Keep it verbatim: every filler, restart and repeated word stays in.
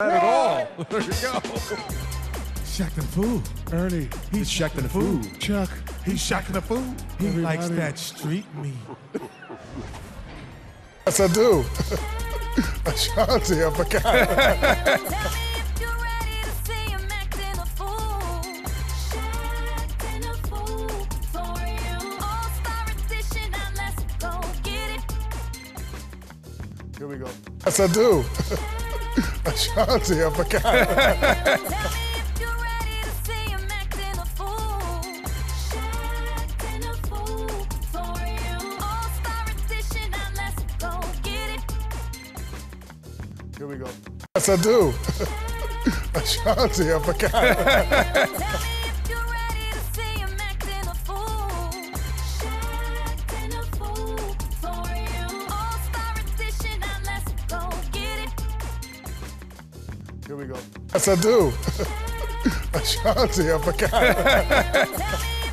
Not at all. There you go. Shaqtin' a Fool. Ernie. He's Shaqtin' a Fool. Chuck. He's Shaqtin' a Fool. He Everybody. likes that street meat. Yes, I do. Ashanti, I forgot. Here we go. Yes, I do. Ashanti, I forgot. Here we go. Yes, I do. Ashanti, I forgot. Here we go. Yes, I do. Ashanti, I forgot.